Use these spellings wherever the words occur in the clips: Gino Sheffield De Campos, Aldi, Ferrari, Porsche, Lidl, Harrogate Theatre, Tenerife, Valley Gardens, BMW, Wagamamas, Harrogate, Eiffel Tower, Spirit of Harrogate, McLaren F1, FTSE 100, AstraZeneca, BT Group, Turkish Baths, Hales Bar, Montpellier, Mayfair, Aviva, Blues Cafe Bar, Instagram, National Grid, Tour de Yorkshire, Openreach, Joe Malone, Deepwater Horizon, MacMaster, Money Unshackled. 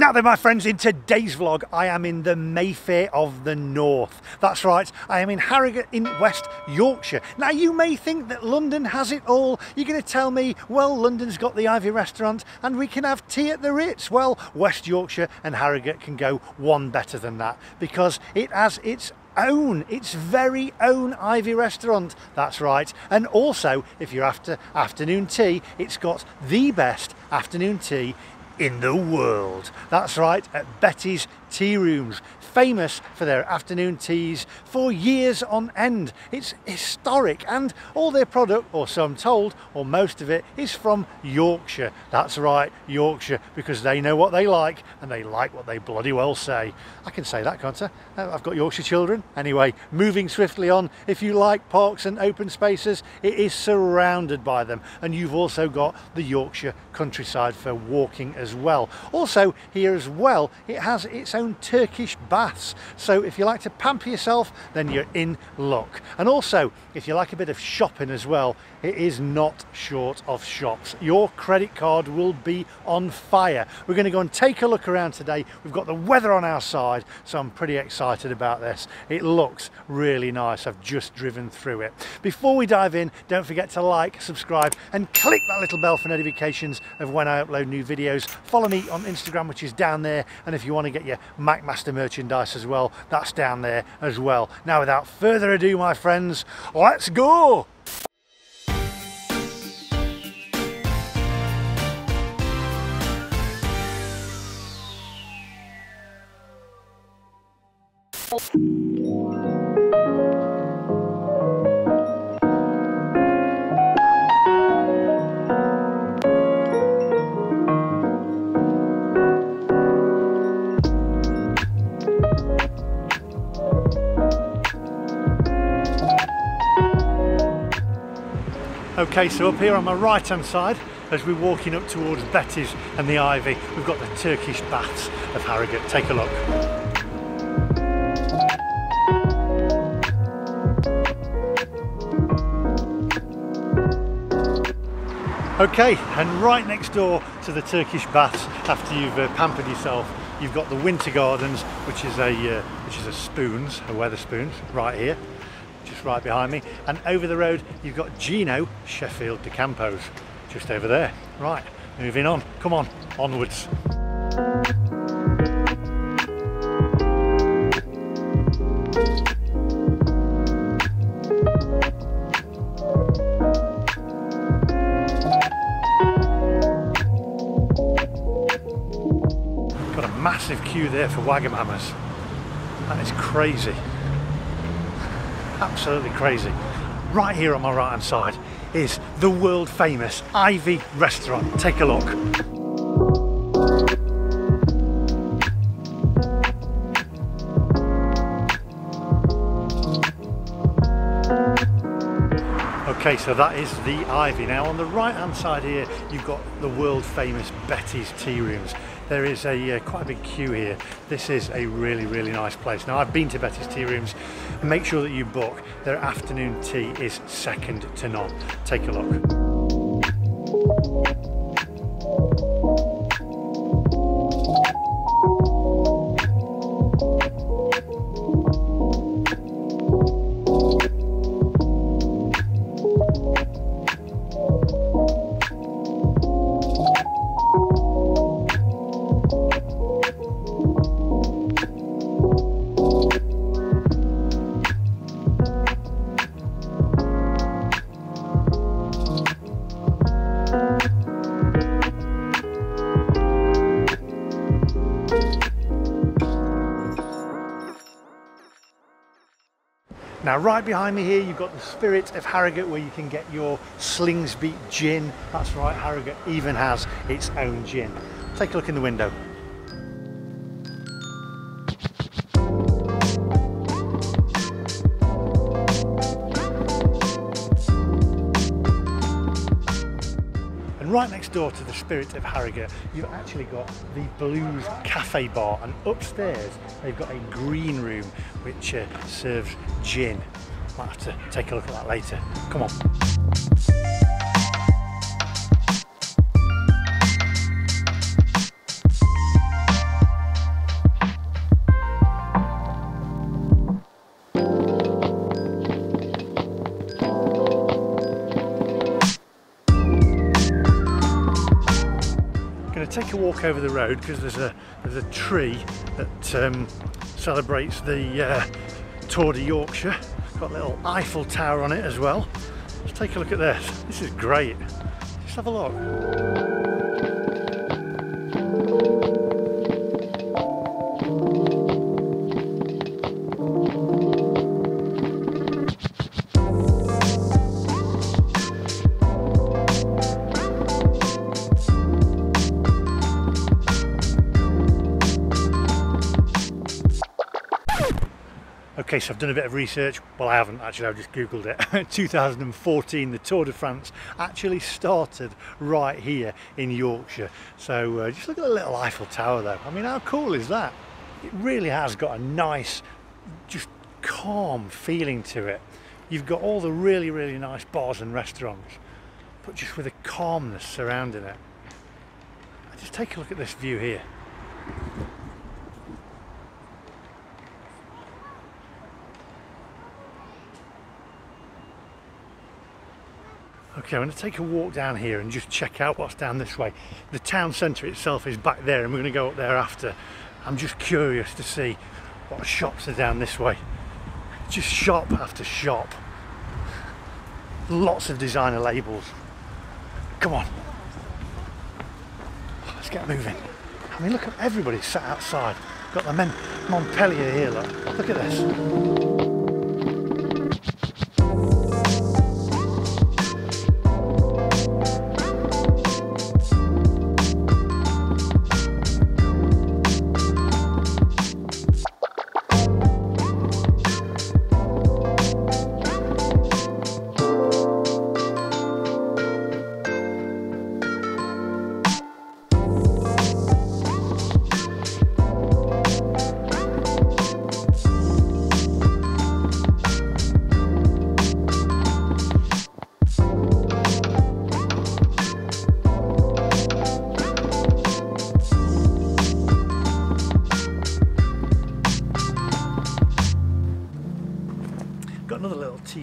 Now then, my friends, in today's vlog I am in the Mayfair of the North. That's right, I am in Harrogate in West Yorkshire. Now you may think that London has it all. You're going to tell me, well, London's got the Ivy restaurant and we can have tea at the Ritz. Well, West Yorkshire and Harrogate can go one better than that, because it has its very own Ivy restaurant. That's right. And also, if you're after afternoon tea, it's got the best afternoon tea in the world. That's right, at Betty's Tea Rooms, famous for their afternoon teas for years on end. It's historic, and all their product, or so I'm told, or most of it, is from Yorkshire. That's right, Yorkshire, because they know what they like and they like what they bloody well say. I can say that, can't I? I've got Yorkshire children. Anyway, moving swiftly on, if you like parks and open spaces, it is surrounded by them, and you've also got the Yorkshire countryside for walking as well. Also here as well, it has its own Turkish Baths, so if you like to pamper yourself, then you're in luck. And also, if you like a bit of shopping as well, it is not short of shops. Your credit card will be on fire. We're going to go and take a look around today. We've got the weather on our side, so I'm pretty excited about this. It looks really nice. I've just driven through it. Before we dive in, don't forget to like, subscribe and click that little bell for notifications of when I upload new videos. Follow me on Instagram, which is down there, and if you want to get your MacMaster merchandise as well, that's down there as well. Now without further ado, my friends, let's go! Okay, so up here on my right hand side, as we're walking up towards Betty's and the Ivy, we've got the Turkish Baths of Harrogate. Take a look. Okay, and right next door to the Turkish Baths, after you've pampered yourself, you've got the Winter Gardens, which is a Spoons, a Wetherspoons, right here, just right behind me. And over the road, you've got Gino Sheffield De Campos, just over there. Right, moving on. Come on, onwards. Massive queue there for Wagamamas. That is crazy, absolutely crazy. Right here on my right hand side is the world famous Ivy restaurant. Take a look. Okay, so that is the Ivy. Now on the right hand side here, you've got the world famous Betty's Tea Rooms. There is a quite a big queue here. This is a really, really nice place. Now I've been to Betty's Tea Rooms. Make sure that you book. Their afternoon tea is second to none. Take a look. Now right behind me here, you've got the Spirit of Harrogate, where you can get your Slingsby Gin. That's right, Harrogate even has its own gin. Take a look in the window. Right next door to the Spirit of Harrogate, you've actually got the Blues Cafe Bar, and upstairs they've got a green room which serves gin. Might have to take a look at that later. Come on. take a walk over the road because there's a tree that celebrates the Tour de Yorkshire. Got a little Eiffel Tower on it as well. Let's take a look at this. This is great. Let's have a look. Okay, so I've done a bit of research. Well, I haven't actually, I've just Googled it. 2014, the Tour de France actually started right here in Yorkshire. So just look at the little Eiffel Tower though. I mean, how cool is that? It really has got a nice, just calm feeling to it. You've got all the really, really nice bars and restaurants, but just with a calmness surrounding it. Just take a look at this view here. Okay, I'm going to take a walk down here and just check out what's down this way. The town centre itself is back there and we're going to go up there after. I'm just curious to see what shops are down this way. Just shop after shop. Lots of designer labels. Come on. Let's get moving. I mean, look at everybody sat outside. Got the Montpellier here, look. Look at this.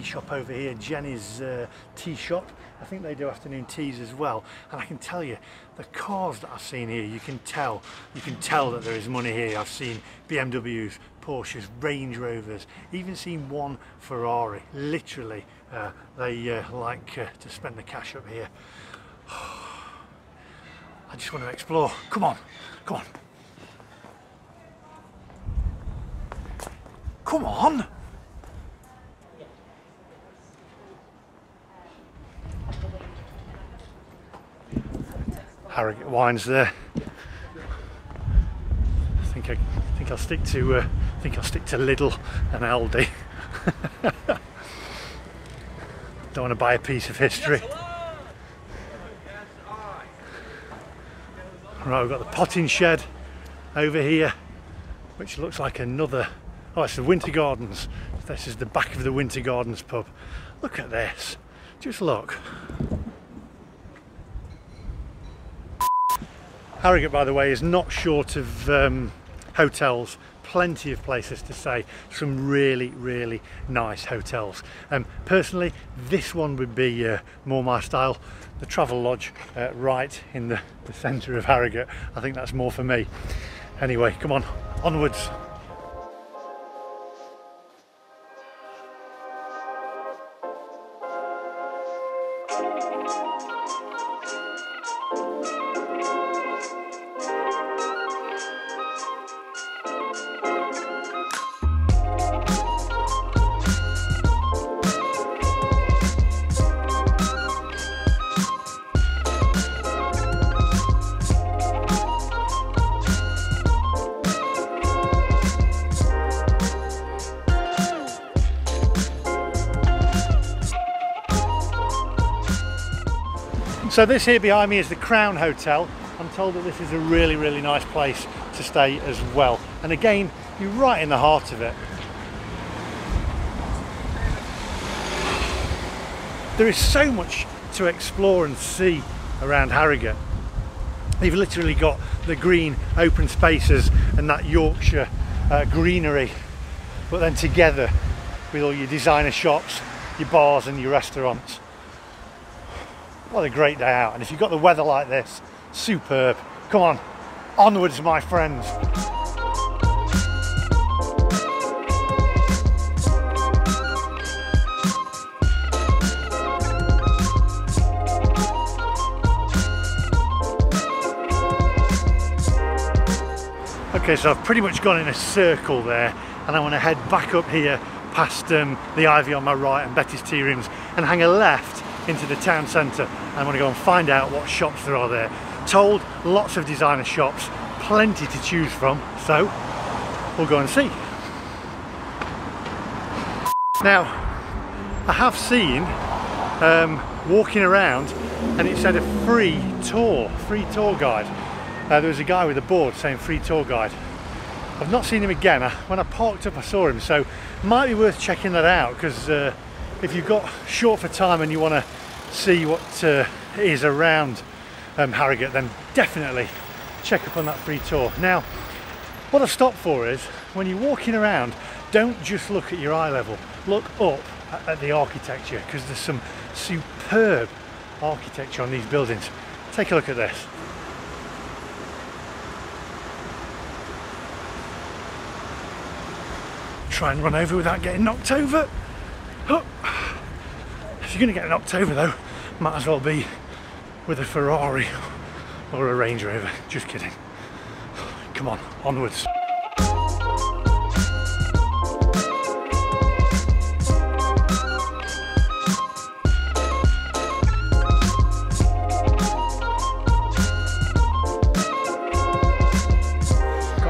Shop over here, Jenny's tea shop. I think they do afternoon teas as well, and I can tell you the cars that I've seen here, you can tell that there is money here. I've seen BMWs, Porsches, Range Rovers, even seen one Ferrari. Literally they like to spend the cash up here. I just want to explore. Come on, come on, come on. Harrogate wines there. I think I'll stick to Lidl and Aldi. Don't want to buy a piece of history. Right, we've got the potting shed over here, which looks like another. Oh, it's the Winter Gardens. This is the back of the Winter Gardens pub. Look at this. Just look. Harrogate, by the way, is not short of hotels. Plenty of places to stay. Some really, really nice hotels. Personally, this one would be more my style. The Travel Lodge right in the centre of Harrogate. I think that's more for me. Anyway, come on, onwards. So this here behind me is the Crown Hotel. I'm told that this is a really, really nice place to stay as well. And again, you're right in the heart of it. There is so much to explore and see around Harrogate. You've literally got the green open spaces and that Yorkshire greenery, but then together with all your designer shops, your bars and your restaurants. What a great day out, and if you've got the weather like this, superb. Come on, onwards my friends. Okay, so I've pretty much gone in a circle there, and I want to head back up here past the Ivy on my right and Betty's Tea Rooms and hang a left into the town centre. I want to go and find out what shops there are there. Told lots of designer shops, plenty to choose from, so we'll go and see. Now, I have seen walking around, and it said a free tour guide. There was a guy with a board saying free tour guide. I've not seen him again. When I parked up I saw him, so might be worth checking that out, because if you've got short for time and you want to see what is around Harrogate, then definitely check up on that free tour. Now, what I've stopped for is, when you're walking around, don't just look at your eye level, look up at the architecture, because there's some superb architecture on these buildings. Take a look at this. Try and run over without getting knocked over. Oh. If you're going to get knocked over though, might as well be with a Ferrari or a Range Rover. Just kidding. Come on, onwards. Got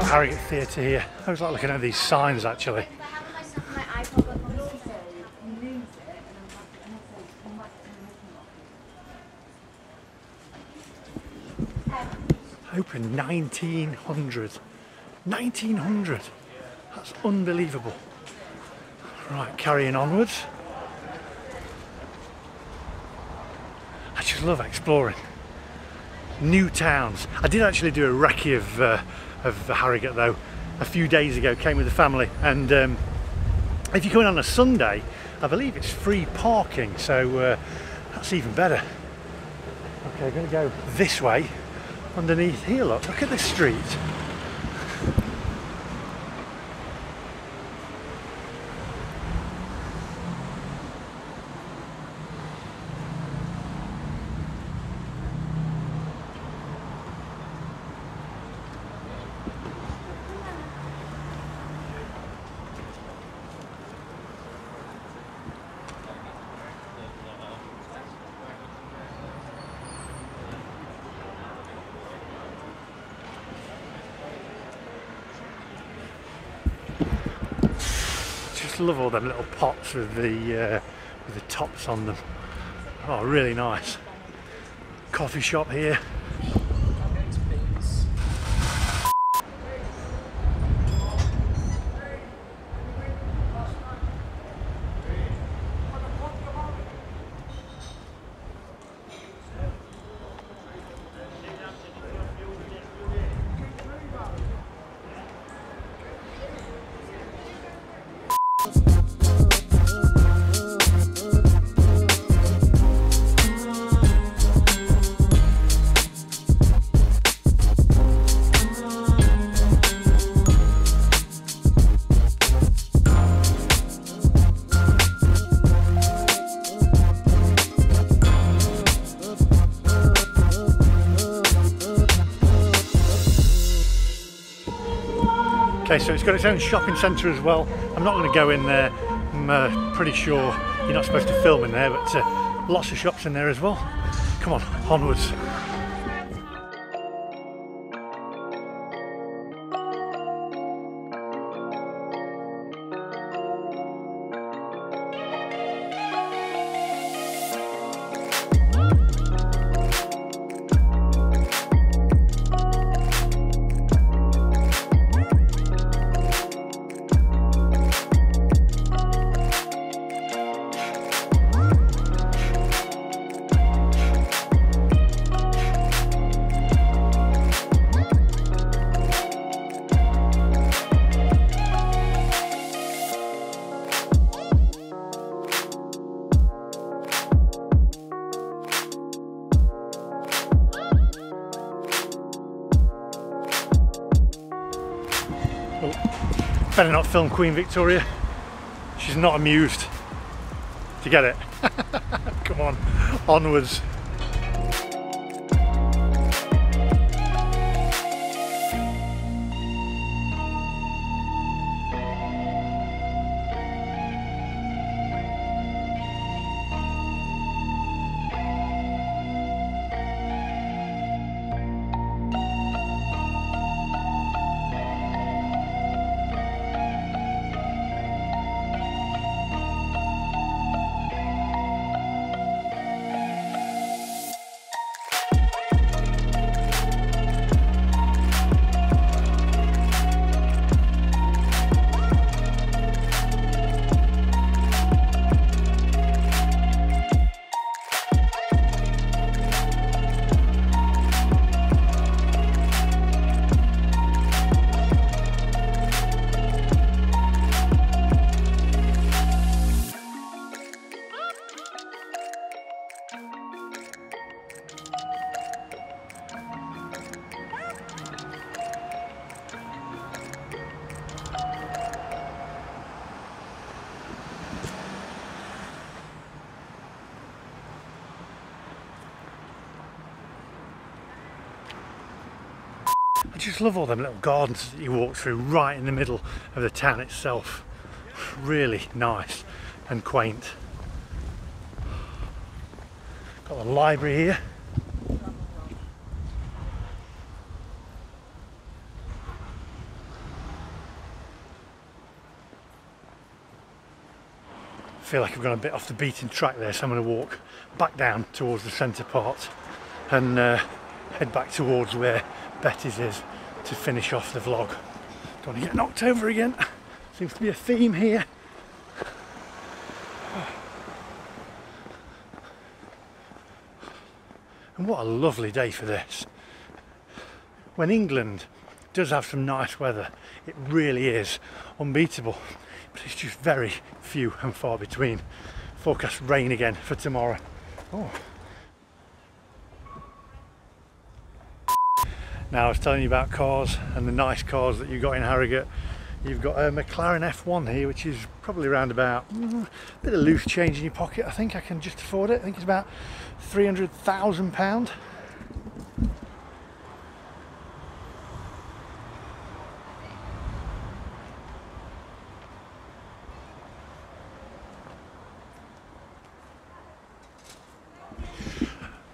Harrogate Theatre here. I was like looking at these signs actually. Open 1900. 1900! That's unbelievable. Right, carrying onwards. I just love exploring new towns. I did actually do a recce of Harrogate though a few days ago, came with the family, and if you come in on a Sunday, I believe it's free parking, so that's even better. Okay, I'm going to go this way. Underneath here, look at this street. Love all them little pots with the tops on them. Oh, really nice. Coffee shop here. Okay, so it's got its own shopping centre as well. I'm not going to go in there. I'm pretty sure you're not supposed to film in there, but lots of shops in there as well. Come on, onwards. Oh, better not film Queen Victoria. She's not amused. Do you get it? Come on, onwards. I just love all them little gardens that you walk through right in the middle of the town itself. Really nice and quaint. Got the library here. I feel like I've gone a bit off the beaten track there, so I'm going to walk back down towards the centre part and head back towards where Betty's is to finish off the vlog. Don't want to get knocked over again. Seems to be a theme here. And what a lovely day for this. When England does have some nice weather, it really is unbeatable, but it's just very few and far between. Forecast rain again for tomorrow. Oh. Now, I was telling you about cars and the nice cars that you got in Harrogate. You've got a McLaren F1 here, which is probably around about a bit of loose change in your pocket. I think I can just afford it. I think it's about £300,000.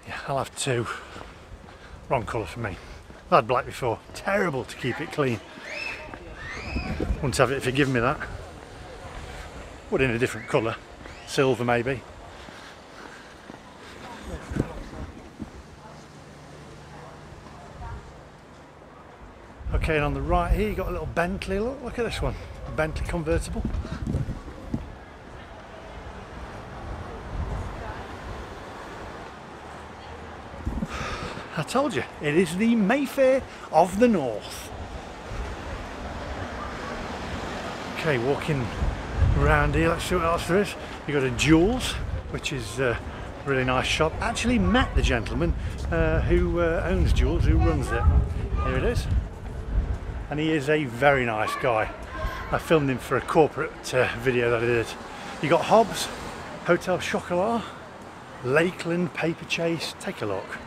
Yeah, I'll have two. Wrong colour for me. I've had black before. Terrible to keep it clean. Wouldn't have it if you'd given me that. Would in a different colour. Silver maybe. Okay, and on the right here you've got a little Bentley. Look at this one. Bentley convertible. I told you, it is the Mayfair of the North. Okay, walking around here, let's see what else there is. You've got a Jewels, which is a really nice shop. Actually met the gentleman who owns Jewels, who runs it. Here it is. And he is a very nice guy. I filmed him for a corporate video that I did. You got Hobbs, Hotel Chocolat, Lakeland, Paper Chase. Take a look.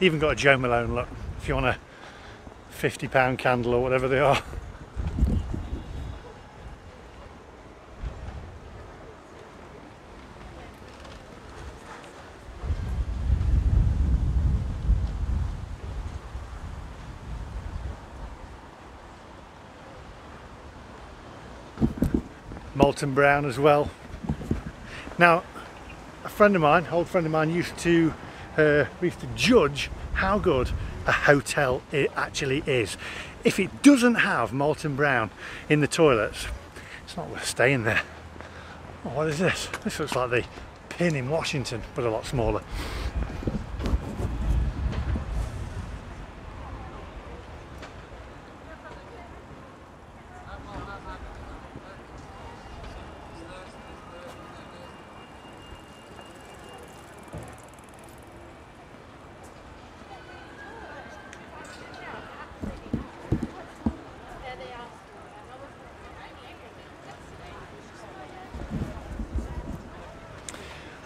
Even got a Joe Malone, look, if you want a £50 candle or whatever they are. Molton Brown as well. Now, a friend of mine, old friend of mine, used to judge how good a hotel it actually is. If it doesn't have Molton Brown in the toilets, it's not worth staying there. Oh, what is this? This looks like the Pin in Washington, but a lot smaller.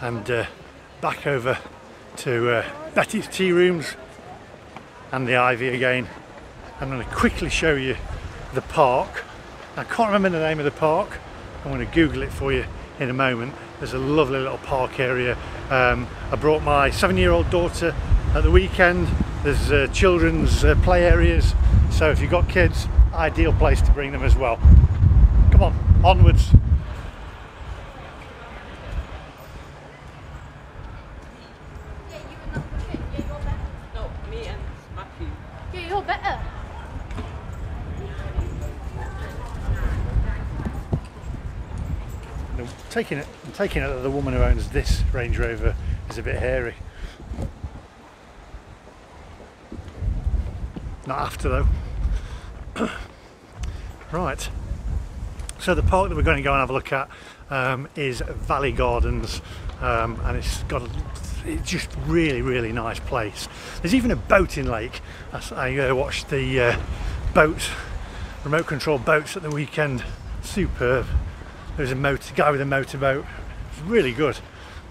And back over to Betty's Tea Rooms and the Ivy again. I'm going to quickly show you the park. I can't remember the name of the park. I'm going to Google it for you in a moment. There's a lovely little park area. I brought my 7-year-old daughter at the weekend. There's children's play areas, so if you've got kids, ideal place to bring them as well. Come on, onwards. I'm taking it that the woman who owns this Range Rover is a bit hairy. Not after though. Right, so the park that we're going to go and have a look at is Valley Gardens, and it's got it's just really nice place. There's even a boating lake. I watched the boats, remote control boats at the weekend. Superb. There's a guy with a motorboat. It's really good.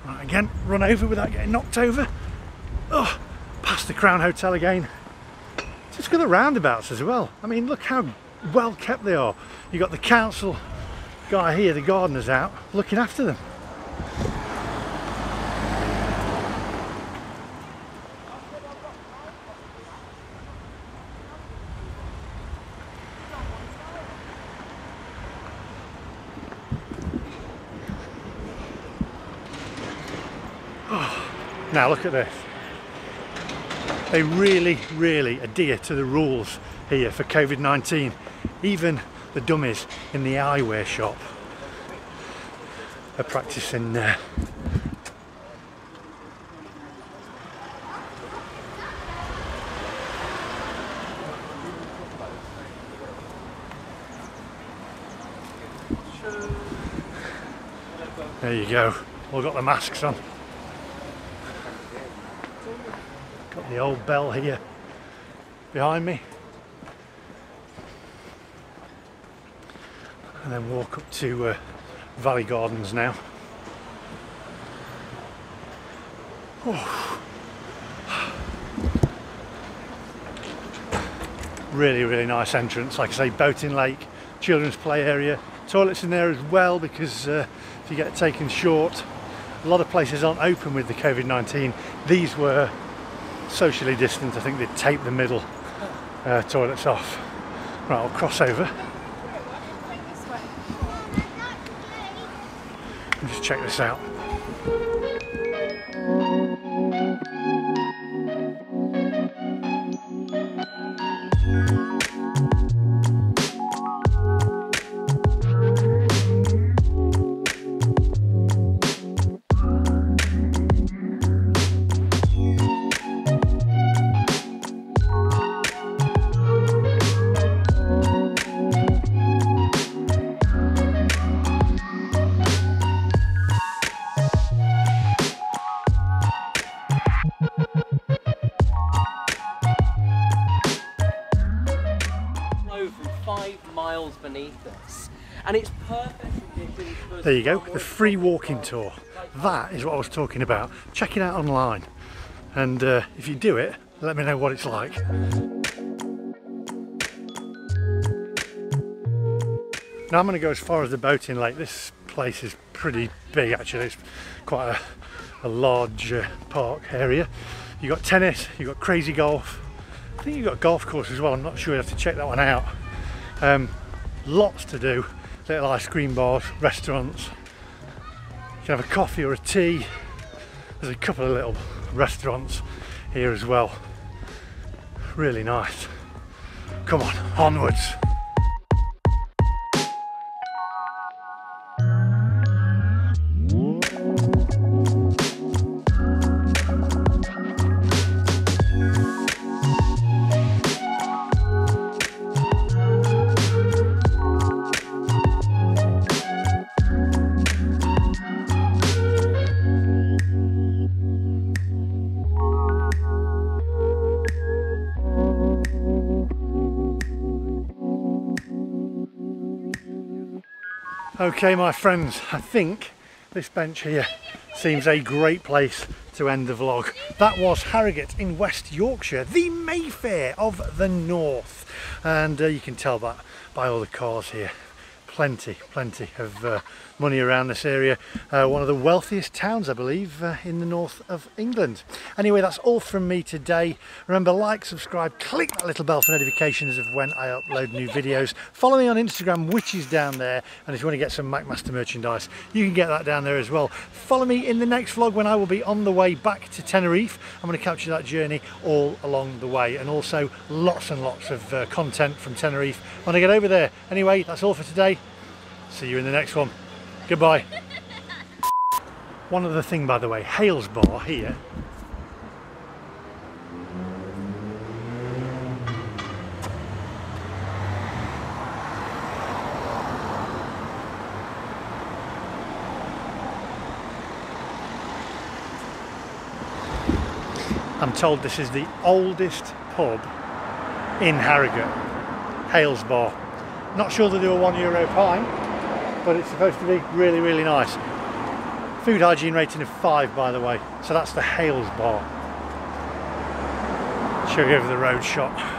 Right, again, run over without getting knocked over. Oh, past the Crown Hotel again. Just got the roundabouts as well. I mean, look how well kept they are. You've got the council guy here, the gardeners out, looking after them. Now look at this. They really adhere to the rules here for COVID-19. Even the dummies in the eyewear shop are practicing there. There you go. All got the masks on. Got the old bell here behind me, and then walk up to Valley Gardens now. Oh. Really nice entrance. Like I say, boating lake, children's play area, toilets in there as well, because if you get taken short, a lot of places aren't open with the COVID-19. These were socially distant. I think they taped the middle toilets off. Right, I'll cross over and just check this out. And it's perfect. There you go, the free walking tour. That is what I was talking about. Check it out online, and if you do it, let me know what it's like. Now I'm going to go as far as the boating lake. This place is pretty big actually. It's quite a large park area. You've got tennis, you've got crazy golf. I think you've got a golf course as well. I'm not sure, you have to check that one out. Lots to do. Little ice cream bars, restaurants. You can have a coffee or a tea. There's a couple of little restaurants here as well. really nice. Come on, onwards. Okay my friends, I think this bench here seems a great place to end the vlog. That was Harrogate in West Yorkshire, the Mayfair of the North. And you can tell that by all the cars here. Plenty of money around this area. One of the wealthiest towns, I believe, in the north of England. Anyway, that's all from me today. Remember, like, subscribe, click that little bell for notifications of when I upload new videos. Follow me on Instagram, which is down there. And if you want to get some MacMaster merchandise, you can get that down there as well. Follow me in the next vlog when I will be on the way back to Tenerife. I'm going to capture that journey all along the way. And also lots and lots of content from Tenerife when I get over there. Anyway, that's all for today. See you in the next one. Goodbye. One other thing, by the way, Hales Bar here. I'm told this is the oldest pub in Harrogate. Hales Bar. Not sure they do a €1 pint, but it's supposed to be really, really nice. Food hygiene rating of 5, by the way. So that's the Hales Bar. Should we go for the road shot?